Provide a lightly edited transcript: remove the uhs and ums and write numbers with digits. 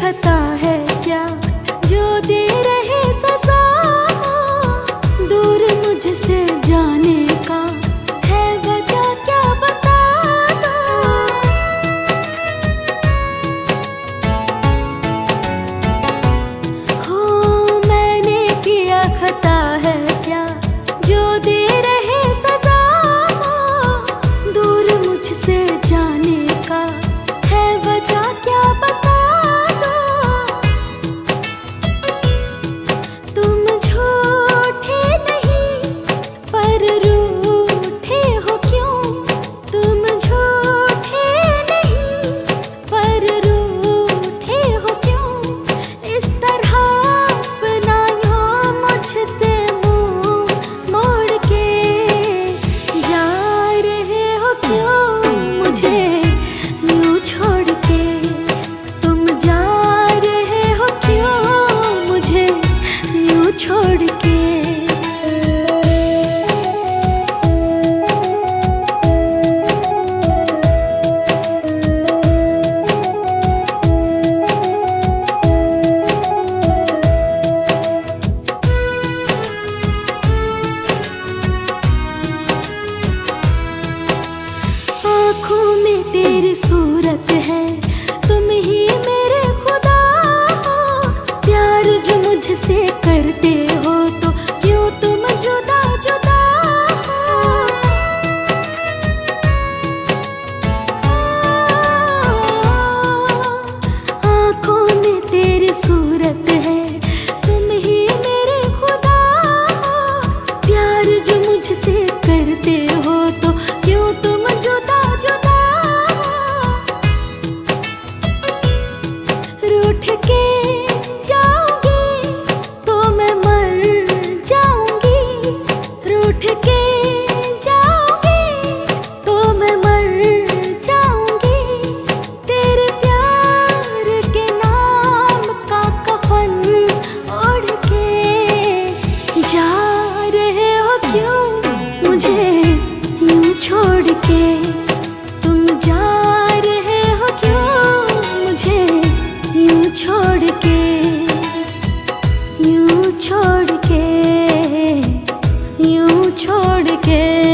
खता है क्या जो दे रहे सजा, दूर मुझसे जाने का है वजह क्या बता दो। हो मैंने किया खता है क्या जो दे रहे सजा, दूर मुझसे जाने का है वजह क्या बता। तेरी सूरत है तुम ही मेरे खुदा हो, प्यार जो मुझसे करते हो तो क्यों तुम जुदा जुदा हो। आँखों में तेरी सूरत है तुम ही मेरे खुदा हो, प्यार जो मुझसे करते हो तो क्यों तुम जुदा जुदा। यूं छोड़ के